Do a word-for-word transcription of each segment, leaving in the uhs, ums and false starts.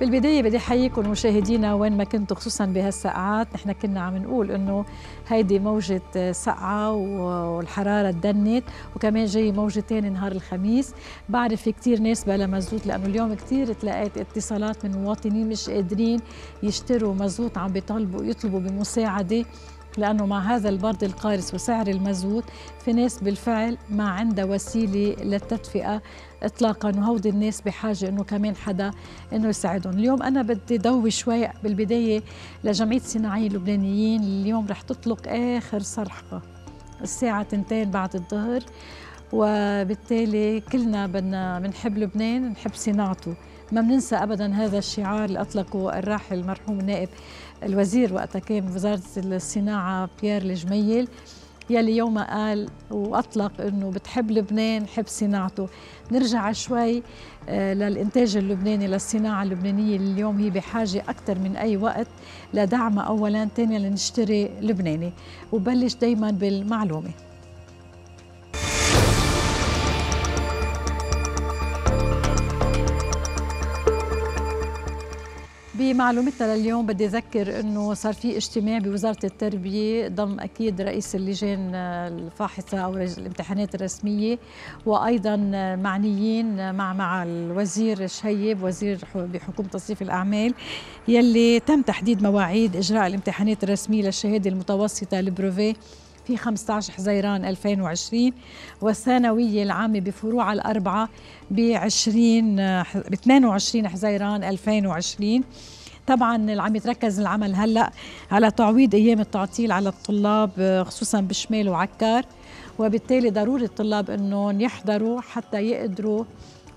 بالبداية بدي أحييكم مشاهدينا وين ما كنتوا، خصوصا بهالساعات. نحن كنا عم نقول إنه هيدي موجة سقعة والحرارة تدنت، وكمان جاي موجة ثاني نهار الخميس. بعرف في كثير ناس بلا مازوت، لأنه اليوم كثير تلاقيت اتصالات من مواطنين مش قادرين يشتروا مازوت، عم بيطالبوا يطلبوا بمساعدة، لأنه مع هذا البرد القارس وسعر المازوت في ناس بالفعل ما عندها وسيلة للتدفئة إطلاقاً، وهودي الناس بحاجة إنه كمان حدا إنه يساعدهم. اليوم أنا بدي ضوي شوي بالبداية لجمعية الصناعيين اللبنانيين. اليوم رح تطلق آخر صرحة الساعة تنتين بعد الظهر، وبالتالي كلنا بدنا بنحب لبنان، نحب صناعته، ما بننسى أبداً هذا الشعار اللي أطلقه الراحل المرحوم نائب الوزير وقتها كان وزارة الصناعة بيير الجميل، يلي يوم قال وأطلق أنه بتحب لبنان حب صناعته. نرجع شوي للإنتاج اللبناني، للصناعة اللبنانية اللي اليوم هي بحاجة أكثر من أي وقت لدعمها أولاً، ثانياً لنشتري لبناني. وبلش دايماً بالمعلومة. بمعلومتنا لليوم بدي أذكر أنه صار في اجتماع بوزارة التربية ضم أكيد رئيس اللجان الفاحصة أو الامتحانات الرسمية، وأيضا معنيين مع مع الوزير الشهيب وزير بحكومة تصنيف الأعمال، يلي تم تحديد مواعيد إجراء الامتحانات الرسمية للشهادة المتوسطة البروفي في خمسة عشر حزيران ألفين وعشرين، والثانوية العامة بفروعها الأربعة ب اثنين وعشرين حزيران ألفين وعشرين. طبعا عم يتركز العمل هلا على تعويض ايام التعطيل على الطلاب، خصوصا بشمال وعكار، وبالتالي ضروري الطلاب انهم يحضروا حتى يقدروا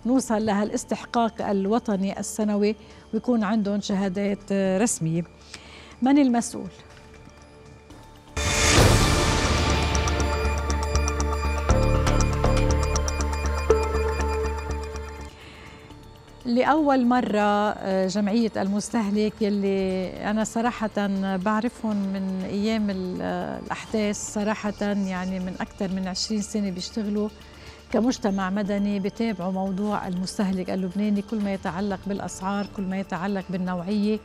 نوصل لهالاستحقاق الوطني السنوي ويكون عندهم شهادات رسمية. من المسؤول؟ لأول مرة جمعية المستهلك، يلي أنا صراحة بعرفهم من أيام الأحداث، صراحة يعني من أكثر من عشرين سنة بيشتغلوا كمجتمع مدني، بتابعوا موضوع المستهلك اللبناني، كل ما يتعلق بالأسعار، كل ما يتعلق بالنوعية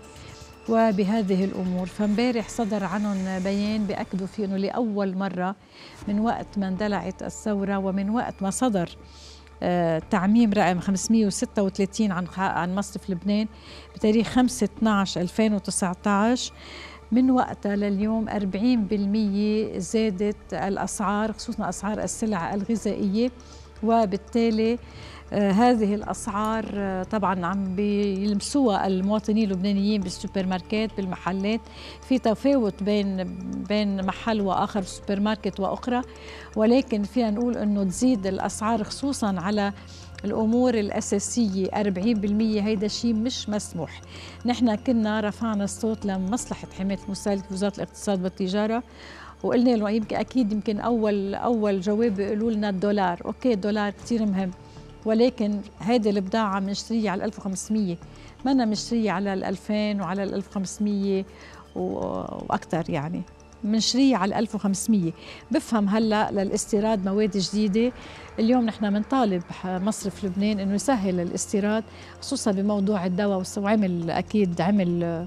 وبهذه الأمور. فمبارح صدر عنهم بيان بأكدوا فيه أنه لأول مرة من وقت ما اندلعت الثورة ومن وقت ما صدر تعميم رقم خمسمئة وستة وثلاثين عن عن مصرف لبنان بتاريخ خمسة اثنعش ألفين وتسعطعش، من وقتها لليوم أربعين بالمئة زادت الأسعار، خصوصا أسعار السلع الغذائية، وبالتالي هذه الأسعار طبعا عم بيلمسوها المواطنين اللبنانيين بالسوبر ماركت، بالمحلات، في تفاوت بين بين محل وآخر، سوبر ماركت وأخرى، ولكن فينا نقول أنه تزيد الأسعار خصوصا على الأمور الأساسية أربعين بالمئة. هيدا شيء مش مسموح. نحن كنا رفعنا الصوت لمصلحة حماية المستهلك وزارة الاقتصاد والتجارة، وقلنا له يمكن أكيد يمكن أول أول جواب بيقولوا لنا الدولار، أوكي الدولار كثير مهم، ولكن هيدي البضاعة عم نشتريها على ألف وخمسمئة، ما أنا بنشتريها على الألفين وعلى الألف وخمسمئة وأكثر، يعني بنشتريها على الألف وخمسمئة. بفهم هلا للاستيراد مواد جديدة، اليوم نحن بنطالب مصرف لبنان إنه يسهل الاستيراد، خصوصا بموضوع الدواء، وعمل أكيد عمل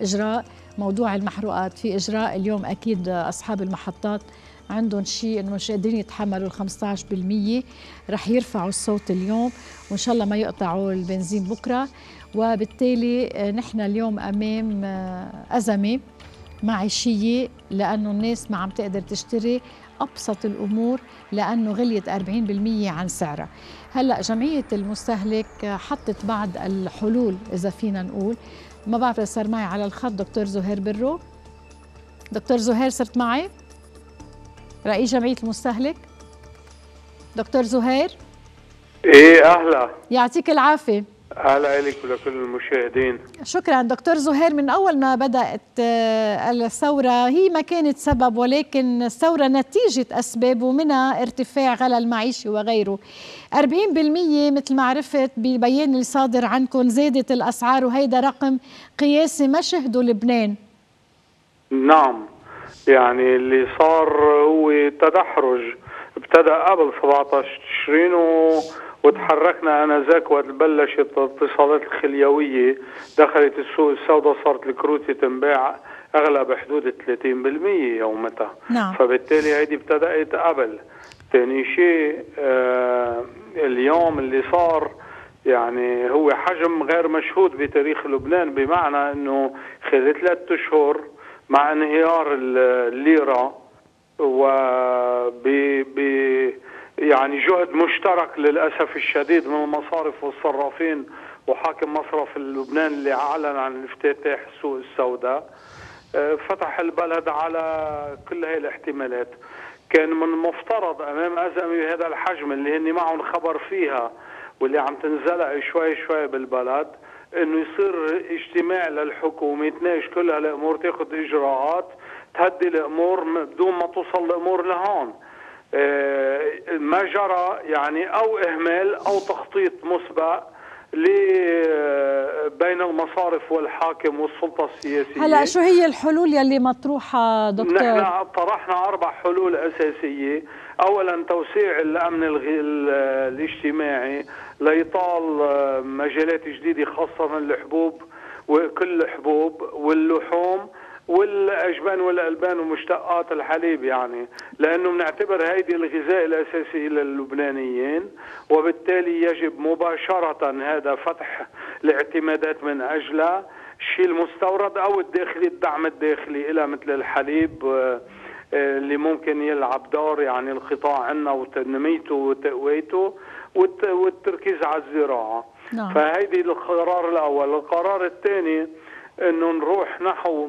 إجراء موضوع المحروقات، في إجراء اليوم أكيد أصحاب المحطات عندهم شيء انه مش قادرين يتحملوا ال خمسة عشر بالمئة، رح يرفعوا الصوت اليوم، وان شاء الله ما يقطعوا البنزين بكره، وبالتالي نحن اليوم امام ازمه معيشيه، لانه الناس ما عم تقدر تشتري ابسط الامور لانه غليت أربعين بالمئة عن سعرها. هلا جمعيه المستهلك حطت بعض الحلول، اذا فينا نقول، ما بعرف اذا صار معي على الخط دكتور زهير برو. دكتور زهير صرت معي؟ رئيس جمعية المستهلك دكتور زهير. ايه اهلا، يعطيك العافية. اهلا لك ولكل المشاهدين. شكرا دكتور زهير. من اول ما بدأت الثورة، هي ما كانت سبب، ولكن الثورة نتيجة اسباب، ومنها ارتفاع غلاء المعيشة وغيره. أربعين بالمئة مثل ما عرفت بالبيان اللي صادر عنكم زادت الاسعار، وهيدا رقم قياسي ما شهده لبنان. نعم، يعني اللي صار هو تدحرج، ابتدأ قبل سبعطعش تشرين وتحركنا انذاك وقت بلشت الاتصالات الخليويه دخلت السوق السوداء، صارت الكروته تنباع اغلى بحدود ثلاثين بالمئة يومتها. نعم. فبالتالي هيدي ابتدأت قبل. ثاني شيء آه اليوم اللي صار يعني هو حجم غير مشهود بتاريخ لبنان، بمعنى انه خلال ثلاثة اشهر مع انهيار الليره و ب يعني جهد مشترك للاسف الشديد من المصارف والصرافين وحاكم مصرف لبنان اللي اعلن عن افتتاح السوق السوداء، فتح البلد على كل هاي الاحتمالات. كان من المفترض امام ازمه بهذا الحجم اللي هن معهم خبر فيها واللي عم تنزلق شوي شوي بالبلد انه يصير اجتماع للحكومه يتناقش كل هالامور، تاخذ اجراءات تهدي الامور بدون ما توصل الامور لهون. ما جرى يعني او اهمال او تخطيط مسبق بين المصارف والحاكم والسلطه السياسيه. هلا شو هي الحلول يلي مطروحه دكتور؟ نحن طرحنا اربع حلول اساسيه، اولا توسيع الامن الاجتماعي ليطال مجالات جديده خاصه الحبوب وكل الحبوب واللحوم والاجبان والالبان ومشتقات الحليب، يعني لانه بنعتبر هيدي الغذاء الاساسي للبنانيين، وبالتالي يجب مباشره هذا فتح الاعتمادات من اجله، الشيء المستورد او الداخلي، الدعم الداخلي الى مثل الحليب اللي ممكن يلعب دور يعني القطاع عندنا وتنميته وتقويته والتركيز على الزراعه. نعم. فهيدي القرار الاول. القرار الثاني انه نروح نحو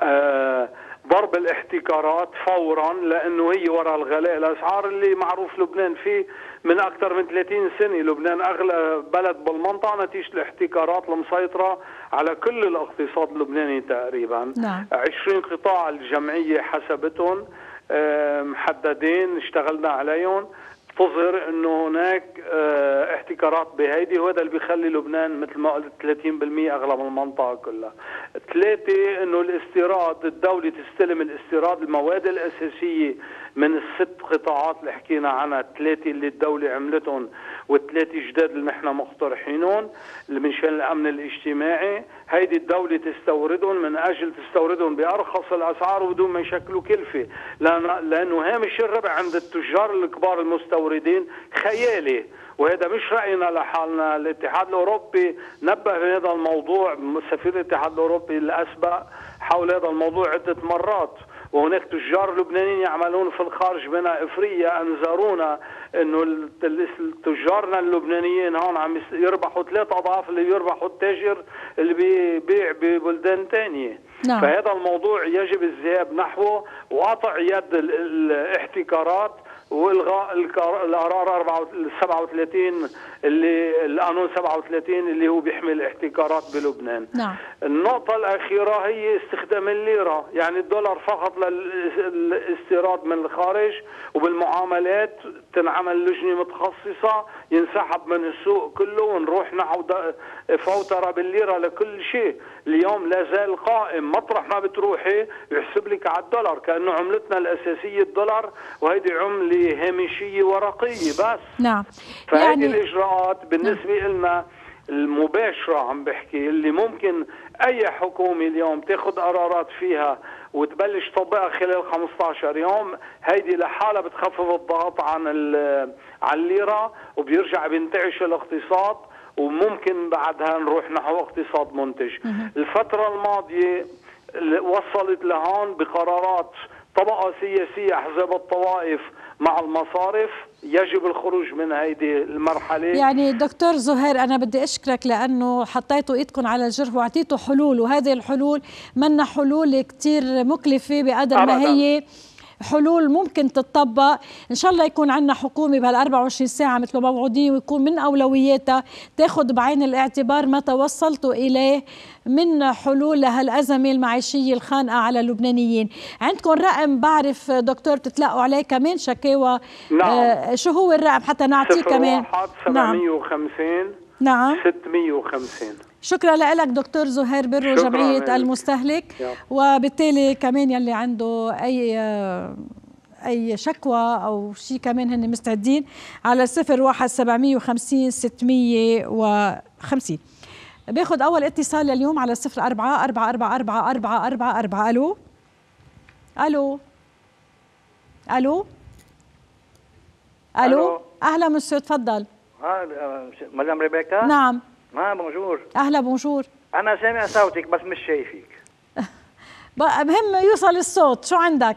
آه ضرب الاحتكارات فورا، لانه هي وراء الغلاء الاسعار اللي معروف لبنان فيه من اكثر من ثلاثين سنه، لبنان اغلى بلد بالمنطقه نتيجه الاحتكارات المسيطره على كل الاقتصاد اللبناني تقريبا. نعم. عشرين قطاع الجمعيه حسبتهم آه محددين اشتغلنا عليهم، تظهر انه هناك اه احتكارات بهيدي، وهذا اللي بيخلي لبنان مثل ما قلت ثلاثين بالمئة اغلى من المنطقه كلها. ثلاثه انه الاستيراد، الدوله تستلم الاستيراد المواد الاساسيه من الست قطاعات اللي حكينا عنها، الثلاثه اللي الدوله عملتهم والثلاثه جداد اللي نحن مقترحينهم من شان الامن الاجتماعي، هيدي الدوله تستوردهم من اجل تستوردهم بارخص الاسعار وبدون ما يشكلوا كلفه، لانه هامش الربح عند التجار الكبار المستوردين خيالي، وهذا مش رأينا لحالنا. الاتحاد الأوروبي نبه بهذا الموضوع، سفير الاتحاد الأوروبي الأسبق حول هذا الموضوع عدة مرات، وهناك تجار لبنانيين يعملون في الخارج منها إفريقيا أنذرونا إنه تجارنا اللبنانيين هون عم يربحوا ثلاث أضعاف اللي يربحوا التاجر اللي بيبيع ببلدان تانية. نعم. فهذا الموضوع يجب الذهاب نحوه وقطع يد الاحتكارات والغاء القرار سبعة وثلاثين اللي القانون سبعة وثلاثين اللي هو بيحمي الاحتكارات بلبنان. نعم. النقطة الأخيرة هي استخدام الليرة، يعني الدولار فقط للاستيراد من الخارج، وبالمعاملات تنعمل لجنة متخصصة ينسحب من السوق كله ونروح نحو فوترة بالليرة لكل شيء. اليوم لا زال قائم، مطرح ما بتروحي يحسب لك على الدولار، كأنه عملتنا الأساسية الدولار، وهيدي عملة هامشية ورقية بس. نعم. فهذه يعني الإجراءات بالنسبة نعم. لنا المباشرة عم بحكي، اللي ممكن أي حكومة اليوم تاخذ قرارات فيها وتبلش تطبقها خلال خمسة عشر يوم، هيدي لحالها بتخفف الضغط عن على الليرة وبيرجع بينتعش الاقتصاد، وممكن بعدها نروح نحو اقتصاد منتج. الفترة الماضية وصلت لهون بقرارات طبقة سياسية، أحزاب الطوائف مع المصارف، يجب الخروج من هذه المرحلة. يعني دكتور زهير أنا بدي أشكرك لأنه حطيتوا إيدكم على الجرح وأعطيتوا حلول، وهذه الحلول منا حلول كتير مكلفة بقدر ما هي حلول ممكن تتطبق. إن شاء الله يكون عندنا حكومة بهال أربعة وعشرين ساعة مثل ما موعودين، ويكون من أولوياتها تاخذ بعين الاعتبار ما توصلتوا إليه من حلول لهالأزمة المعيشية الخانقة على اللبنانيين. عندكم رقم بعرف دكتور تتلقوا عليه كمان شكاوى؟ نعم. آه شو هو الرقم حتى نعطيه كمان؟ سبعمية وخمسين. نعم. ستمية وخمسين. شكرا لك دكتور زهير برو، جمعية المستهلك، وبالتالي كمان يلي عنده أي أي شكوى أو شيء كمان هن مستعدين على صفر واحد سبعمية وخمسين ستمية وخمسين. باخذ أول اتصال لليوم على صفر أربعة أربعة أربعة أربعة أربعة. ألو ألو ألو ألو. أهلا مسيو، تفضل. ها مدام ريبيكا؟ نعم. ها بونجور. أهلا بونجور. أنا سامع صوتك بس مش شايفك. مهم يوصل الصوت. شو عندك؟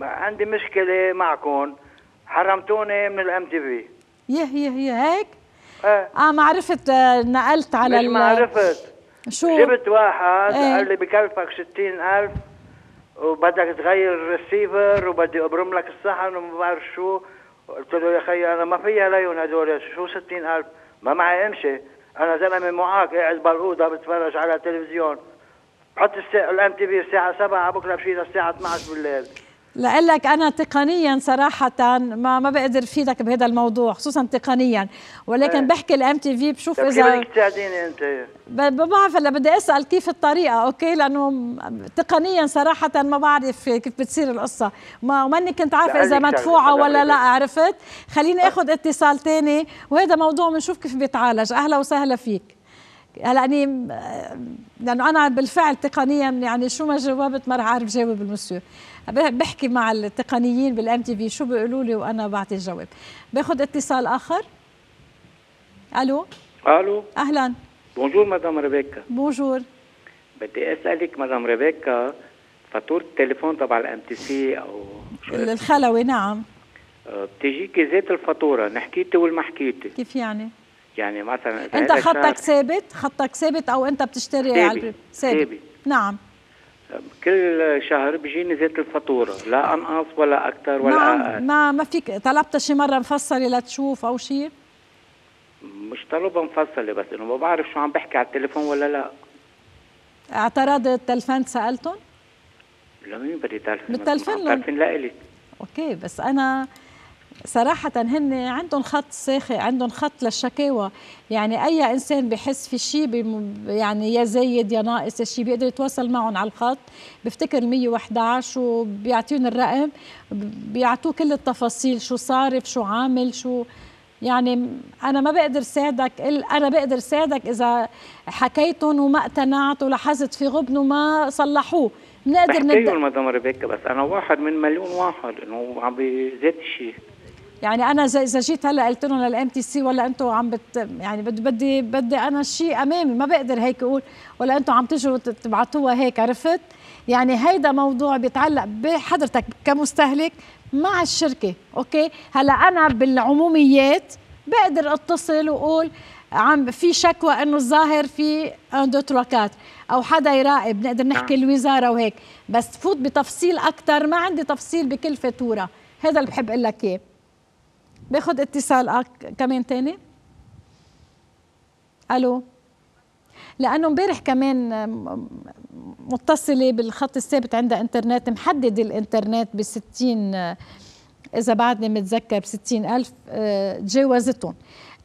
عندي مشكلة معكم، حرمتوني من الام تي في. يه يه يه هيك؟ اه اه ما عرفت. نقلت على ما عرفت. شو؟ جبت واحد ايه؟ قال لي بكلفك ستين ألف وبدك تغير الريسيفر وبدي ابرم لك الصحن وما بعرف شو. قلت له يا اخي انا ما فيها ليون هدول، شو ستين ألف؟ ما معي امشي، انا زلمه معاك قاعد بالاوضه بتفرج على التلفزيون. بحط الام تي في الساعه سبعة بكره بشيل للساعه اثنعش بالليل. لأقول لك أنا تقنياً صراحة ما ما بقدر فيدك بهذا الموضوع، خصوصاً تقنياً، ولكن ايه. بحكي الام تي في بشوف إذا كيف بدك تساعديني أنت؟ ما بعرف هلا بدي أسأل كيف الطريقة، أوكي؟ لأنه تقنياً صراحة ما بعرف كيف بتصير القصة، ما وماني كنت عارفة إذا مدفوعة ولا لا، عرفت؟ خليني آخذ اتصال ثاني وهذا موضوع بنشوف كيف بيتعالج. أهلا وسهلا فيك. هلا أني لأنه أنا بالفعل تقنياً يعني شو ما جاوبت ما رح أعرف جاوب المسيو. بحكي مع التقنيين بالام تي في شو بيقولوا لي وانا بعطي الجواب. باخذ اتصال اخر. الو الو. اهلا. بونجور مدام ريبيكا. بونجور. بدي اسالك مدام ريبيكا، فاتوره التليفون تبع الام تي سي او الخلوي؟ نعم. بتجيكي ذات الفاتوره، نحكيتي وما حكيتي. كيف يعني؟ يعني مثلا انت خطك ثابت، خطك ثابت او انت بتشتري ثابت؟ ثابت. نعم. كل شهر بيجيني زيت الفاتوره، لا انقص ولا اكثر ولا ما اقل. ما ما فيك طلبتها شي مره مفصله لتشوف او شيء؟ مش طلبها مفصله، بس انه ما بعرف شو عم بحكي على التليفون ولا لا. اعترضت تلفنت سالتهم؟ لمين بدي تلفن؟ بتلفن لهم؟ تلفن لإلي. اوكي بس انا صراحة هن عندهم خط ساخي، عندهم خط للشكاوى، يعني أي إنسان بحس في شيء يعني يا زايد يا ناقص شيء بيقدر يتواصل معهم على الخط، بفتكر مية وإحدعش وبيعطيهم الرقم، بيعطوه كل التفاصيل شو صارف شو عامل شو. يعني أنا ما بقدر ساعدك، أنا بقدر ساعدك إذا حكيتهم وما اقتنعت ولاحظت في غبن وما صلحوه. بنقدر نبدأ مدام ريبيكا، بس أنا واحد من مليون واحد إنه عم بزيد الشيء. يعني انا اذا جيت هلا قلت لهم للام تي سي ولا انتم عم بت يعني بدي بدي بدي انا الشيء امامي، ما بقدر هيك اقول ولا انتم عم تجوا تبعتوها هيك، عرفت؟ يعني هيدا موضوع بيتعلق بحضرتك كمستهلك مع الشركه، اوكي؟ هلا انا بالعموميات بقدر اتصل واقول عم في شكوى انه الظاهر في واحد اثنين ثلاثة أربعة او حدا يراقب، نقدر نحكي الوزاره وهيك، بس تفوت بتفصيل اكثر ما عندي تفصيل بكل فاتوره، هذا اللي بحب اقول لك اياه. باخذ اتصال كمان تاني. الو. لانه امبارح كمان متصله بالخط الثابت عندها انترنت، محدد الانترنت ب ستين، اذا بعدني متذكر ب ستين ألف، تجاوزتهم.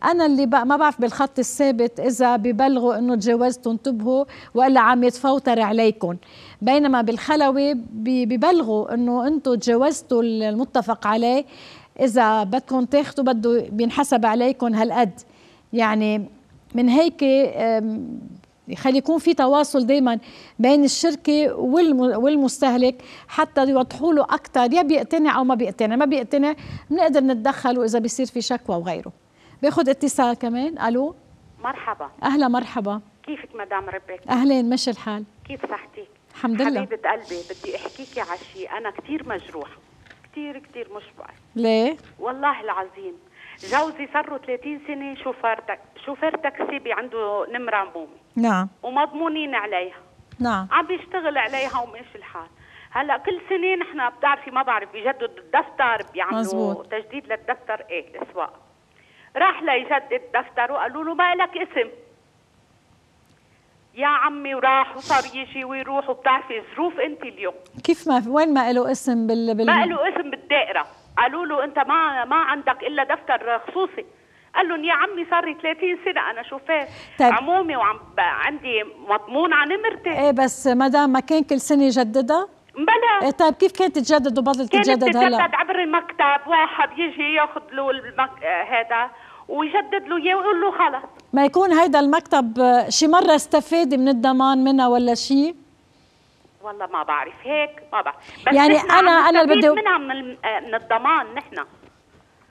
انا اللي بقى ما بعرف بالخط الثابت اذا ببلغوا انه تجاوزتوا انتبهوا والا عم يتفوتر عليكم، بينما بالخلوي ببلغوا انه انتم تجاوزتوا المتفق عليه، إذا بدكم تاخذوا بده بينحسب عليكم هالقد. يعني من هيك يخلي يكون في تواصل دائما بين الشركه والمستهلك حتى يوضحوا له اكثر، يا بيقتنع او ما بيقتنع، ما بيقتنع بنقدر نتدخل واذا بيصير في شكوى وغيره. باخذ اتصال كمان. الو. مرحبا. اهلا مرحبا. كيفك مدام ريبيكا؟ اهلين، ماشي الحال؟ كيف صحتك؟ الحمد لله. حبيبه قلبي بدي احكيكي على شيء، انا كثير مجروحه، كثير كثير مشبع. ليه؟ والله العظيم جوزي صار له ثلاثين سنة شوفير شوفير تاكسي، عنده نمرة عمومي. نعم. ومضمونين عليها. نعم. عم بيشتغل عليها وماشي الحال. هلا كل سنة نحن بتعرفي ما بعرف بيجدد الدفتر، بيعملوا مزبوط. تجديد للدفتر ايه الاسواق. راح ليجدد دفتر وقالوا له ما لك اسم. يا عمي وراح وصار يجي ويروح، وبتعرفي ظروف انت اليوم كيف ما وين ما له اسم بال, بال... ما له اسم بالدائره، قالوا له انت ما ما عندك الا دفتر خصوصي، قال لهم يا عمي صار لي ثلاثين سنة انا شوفيه عمومي وعم عندي مضمون على نمرتي. ايه بس مدام ما كان كل سنه يجددها بلا. طيب كيف كانت تتجدد وبطلت تتجدد هلا؟ كانت تتجدد عبر المكتب، واحد يجي ياخذ له المك... هذا ويجدد له اياه ويقول له خلص. ما يكون هيدا المكتب شي مرة استفاد من الضمان منها ولا شيء؟ والله ما بعرف هيك، ما بعرف، بس يعني انا انا اللي بدي منها من من الضمان نحن.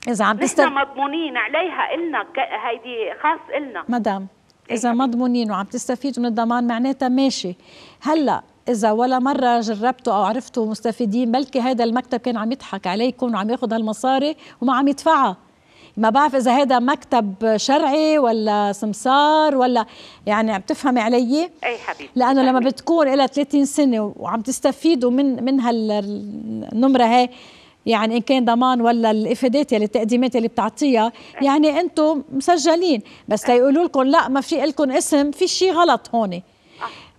إذا عم تستفيد نحن مضمونين عليها إلنا، هيدي خاص إلنا مدام. إذا مضمونين وعم تستفيدوا من الضمان معناتها ماشي. هلا إذا ولا مرة جربتوا أو عرفتوا مستفيدين، بلكي هذا المكتب كان عم يضحك عليكم وعم ياخذ هالمصاري وما عم يدفعها. ما بعرف إذا هذا مكتب شرعي ولا سمسار ولا، يعني عم تفهمي علي؟ أي حبيبي. لأنه لما بتكون إلى ثلاثين سنة وعم تستفيدوا من من هالنمرة هاي، يعني إن كان ضمان ولا الإفادات يلي التقديمات يلي بتعطيها، يعني أنتم مسجلين، بس ليقولوا لكم لا ما في لكم اسم، في شيء غلط هون.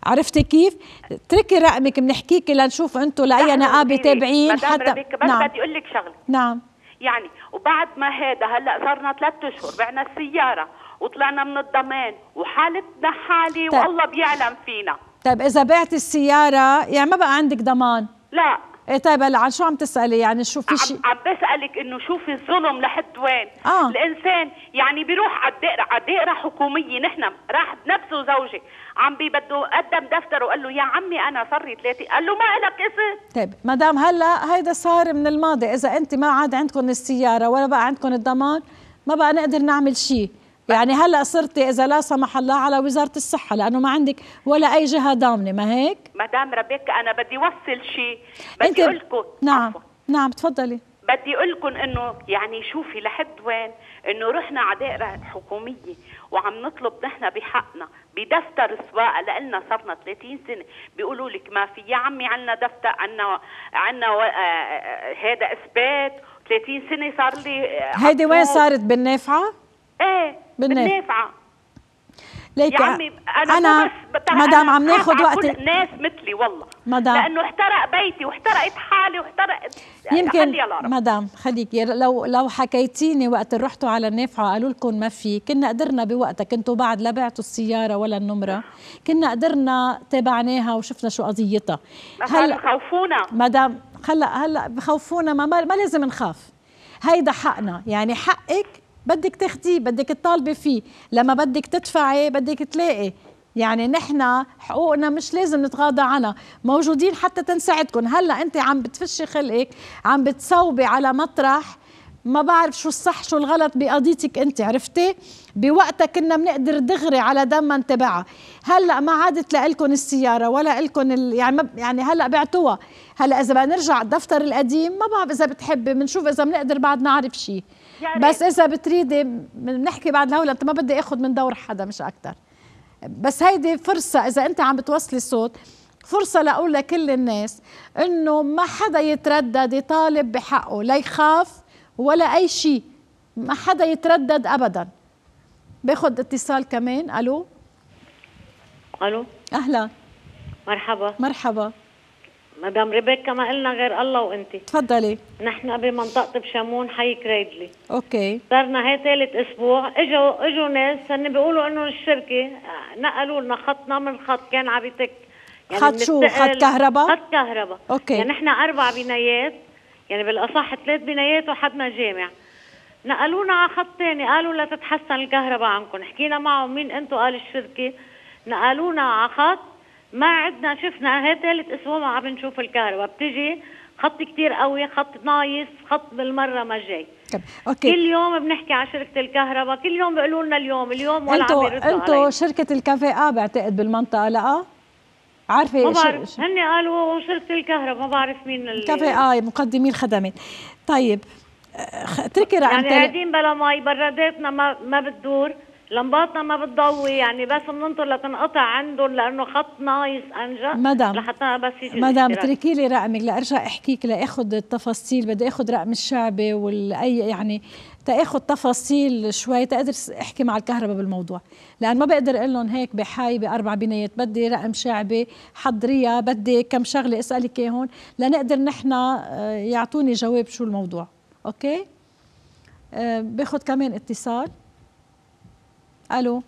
عرفتي كيف؟ اتركي رقمك بنحكيكي لنشوف أنتم لأي نقابة تابعين حتى. بس نعم. بدي أقول لك شغلة. نعم. يعني وبعد ما هذا هلا صرنا ثلاث أشهر بعنا السيارة وطلعنا من الضمان وحالتنا حالي. طيب. والله بيعلم فينا. طيب إذا بعتي السيارة يعني ما بقى عندك ضمان؟ لا. ايه طيب هلا عن شو عم تسألي؟ يعني شو في شيء؟ عم بسألك انه شوفي الظلم لحد وين؟ آه. الانسان يعني بيروح على الدائرة، على دائرة حكومية، نحن راح نفسه زوجي عم بده قدم دفتر وقال له يا عمي انا صار لي ثلاثة، قال له ما لك اسم. طيب مدام هلا هيدا صار من الماضي، إذا أنت ما عاد عندكم السيارة ولا بقى عندكم الضمان ما بقى نقدر نعمل شيء، يعني هلا صرتي إذا لا سمح الله على وزارة الصحة لأنه ما عندك ولا أي جهة ضامنة، ما هيك؟ مدام ربيكا أنا بدي وصل شيء، بدي أقول لكم. نعم عفو. نعم تفضلي. بدي أقول لكم إنه يعني شوفي لحد وين إنه رحنا على دائرة حكومية وعم نطلب نحن بحقنا بدفتر سواقة لألنا صرنا ثلاثين سنة، بيقولوا لك ما في، يا عمي عنا دفتر، عنا عنا هذا إثبات ثلاثين سنة صار لي. هيدي وين صارت؟ بالنافعة؟ إيه بالنافعة. ليك يا عمي انا, أنا مدام عم ناخذ وقت الناس مثلي والله مدام، لانه احترق بيتي واحترقت حالي واحترقت. يمكن مدام خليكي لو لو حكيتيني وقت رحتوا على النافعه قالوا لكم ما في، كنا قدرنا بوقتها، كنتوا بعد لا بعتوا السياره ولا النمره، كنا قدرنا تابعناها وشفنا شو قضيتها. هلا بخوفونا مدام، هلا هلا بخوفونا، ما, ما لازم نخاف، هيدا حقنا، يعني حقك بدك تاخديه، بدك تطالبي فيه، لما بدك تدفعي بدك تلاقي، يعني نحن حقوقنا مش لازم نتغاضى عنها، موجودين حتى تنساعدكم. هلا انت عم بتفشي خلقك، عم بتصوبي على مطرح ما بعرف شو الصح شو الغلط بقضيتك انت، عرفتي؟ بوقتها كنا بنقدر دغري على دمنا نتبعها، هلا ما عادت لا لكم السياره ولا لكم ال... يعني ما... يعني هلا بعتوها، هلا اذا بقى نرجع على الدفتر القديم ما بعرف اذا بتحبي بنشوف اذا بنقدر بعد نعرف شيء، بس إذا بتريدي بنحكي بعد الهولة. أنت ما بدي أخذ من دور حدا مش أكتر، بس هيدي فرصة إذا أنت عم بتوصلي الصوت، فرصة لأقول لكل الناس إنه ما حدا يتردد يطالب بحقه، لا يخاف ولا أي شيء، ما حدا يتردد أبدا. باخذ اتصال كمان. ألو ألو أهلا. مرحبا مرحبا مدام ريبيكا، ما قلنا غير الله وانت. تفضلي. نحن بمنطقة بشمون حي كريدلي. اوكي. صرنا هي ثالث اسبوع، اجوا اجوا ناس هن بيقولوا انه الشركة نقلوا لنا خطنا من خط كان عم يتك، يعني خط شو؟ خط كهرباء؟ خط كهرباء. اوكي. يعني نحن أربع بنايات، يعني بالأصح ثلاث بنايات وحدنا جامع. نقلونا على خط ثاني، قالوا لا تتحسن الكهرباء عندكم، حكينا معهم مين انتم؟ قال الشركة. نقلونا على خط ما عدنا شفنا، هي ثالث اسبوع ما عم نشوف الكهرباء، بتجي خط كثير قوي، خط نايص، خط بالمره ما جاي. اوكي. كل يوم بنحكي على شركه الكهرباء، كل يوم بيقولوا لنا اليوم اليوم ولا عم يردوا علي. انتوا شركه الكفاءه بعتقد بالمنطقه، لا عارفه ما بعرف، هن قالوا شركه الكهرباء ما بعرف مين الكفاءه، مقدمي الخدمات. طيب اتركي رقم يعني قاعدين بلا مي، براداتنا ما ما بتدور، لمباتنا ما بتضوي، يعني بس بننطر لتنقطع عندهم لانه خط نايس انجا مدام، لحتى بس يجي. مدام اتركي لي رقمك لارجع احكيك، لاخذ التفاصيل، بدي اخذ رقم الشعبي والاي، يعني تاخذ تفاصيل شوي تقدر احكي مع الكهرباء بالموضوع، لان ما بقدر اقول لهم هيك بحي باربع بنايات، بدي رقم شعبي، حضريه، بدي كم شغله اسالك اياهم لنقدر نحن يعطوني جواب شو الموضوع. اوكي أه باخذ كمان اتصال. الو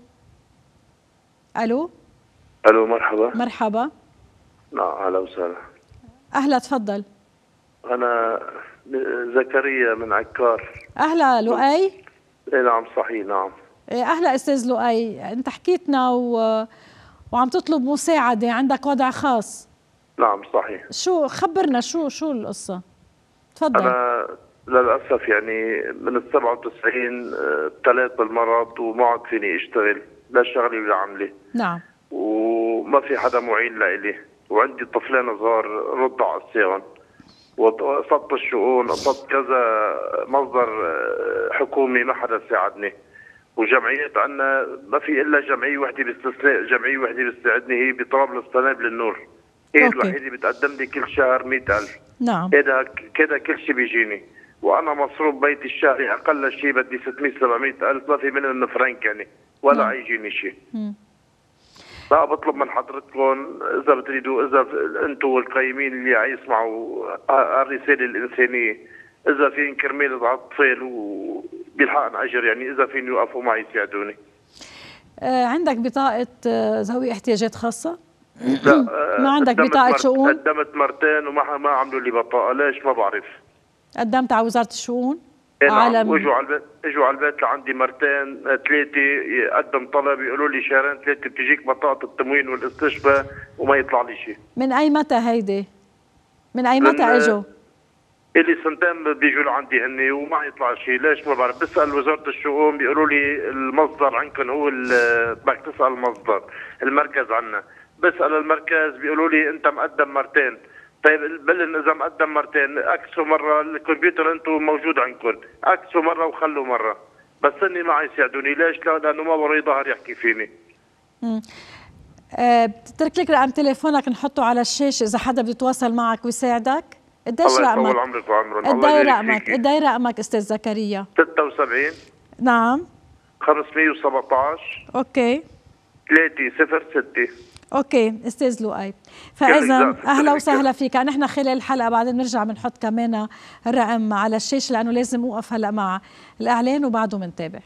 الو الو مرحبا مرحبا. نعم اهلا وسهلا. أهلا تفضل. أنا زكريا من عكار. أهلا لؤي. إيه نعم صحيح نعم. أهلا أستاذ لؤي، أنت حكيتنا و... وعم تطلب مساعدة، عندك وضع خاص. نعم صحيح. شو خبرنا شو شو القصة؟ تفضل. أنا للأسف يعني من ال سبعة وتسعين ابتليت بالمرض وما عاد فيني أشتغل، لا شغلي ولا عملي. نعم. وما في حدا معين لإلي، وعندي طفلين صغار رضع قصيهم، وقصدت الشؤون، قصدت كذا مصدر حكومي، ما حدا ساعدني. وجمعيات عندنا ما في الا جمعيه وحده باستثناء، جمعيه وحده بتساعدني هي بطرابلس سنابل النور. هي الوحيده بتقدم لي كل شهر مئة ألف. نعم. كذا كذا كل شيء بيجيني، وانا مصروف بيتي الشهري اقل شيء بدي ستمئة سبعمئة ألف، ما في منهم فرنك يعني ولا نعم. يجيني شيء. لا بطلب من حضرتكم اذا بتريدوا، اذا انتم والقيمين اللي عيسمعوا الرساله الانسانيه، اذا فين كرمال وضع الطفل وبيلحقن اجر، يعني اذا فين يوقفوا معي يساعدوني. آه عندك بطاقه آه ذوي احتياجات خاصه؟ لا آه ما عندك بطاقه شؤون؟ قدمت مرتين وما ما عملوا لي بطاقه، ليش ما بعرف. قدمت على وزاره الشؤون؟ ايه نعم، واجوا على البيت، اجوا على البيت لعندي مرتين ثلاثه، اقدم طلب يقولوا لي شهرين ثلاثه بتجيك بطاقه التموين والاستشفاء وما يطلع لي شيء. من اي متى هيدي؟ من اي متى اجوا؟ اللي سنتين بيجوا لعندي هن وما يطلع شيء، ليش ما بعرف. بسال وزاره الشؤون بيقولوا لي المصدر عندكم هو، بدك تسال المصدر، المركز عندنا. بسال المركز بيقولوا لي انت مقدم مرتين. طيب بلن اذا مقدم مرتين اكسوا مره، الكمبيوتر انتم موجود عندكم، اكسوا مره وخلوا مره، بس اني ما يساعدوني، ليش؟ لا لانه ما وري ظهر يحكي فيني. امم أه بتترك لك رقم تليفونك نحطه على الشاشه اذا حدا بده يتواصل معك ويساعدك. قديش رقمك؟ قد ايه رقمك؟ قد ايه رقمك استاذ زكريا؟ ستة وسبعين نعم خمسمئة وسبعطعش اوكي ثلاثة صفر ستة. اوكي استاذ لؤي، فاذا اهلا وسهلا فيك. نحن خلال الحلقه بعدين بنرجع بنحط كمان الرقم على الشاشه، لانه لازم اوقف هلا مع الاعلان وبعده بنتابع.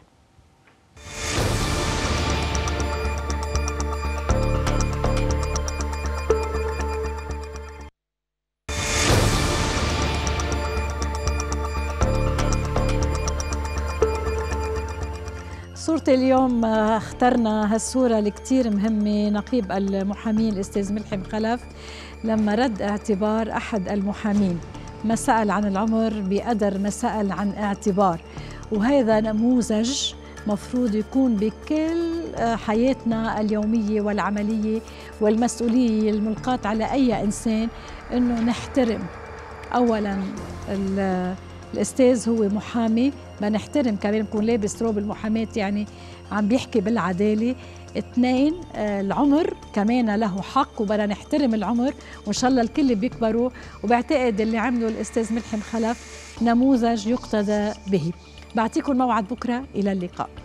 صورة اليوم اخترنا هالصورة اللي كتير مهمة، نقيب المحامين الأستاذ ملحم خلف لما رد اعتبار أحد المحامين، ما سأل عن العمر بقدر ما سأل عن اعتبار. وهذا نموذج مفروض يكون بكل حياتنا اليومية والعملية والمسؤولية الملقاة على أي إنسان، أنه نحترم أولاً الأستاذ هو محامي، ما نحترم كمان نكون لابس روب المحاماة، يعني عم بيحكي بالعدالة. اثنين العمر كمان له حق، وبدنا نحترم العمر، وإن شاء الله الكل بيكبروا. وبعتقد اللي عمله الأستاذ ملحم خلف نموذج يقتدى به. بعطيكم موعد بكرة، إلى اللقاء.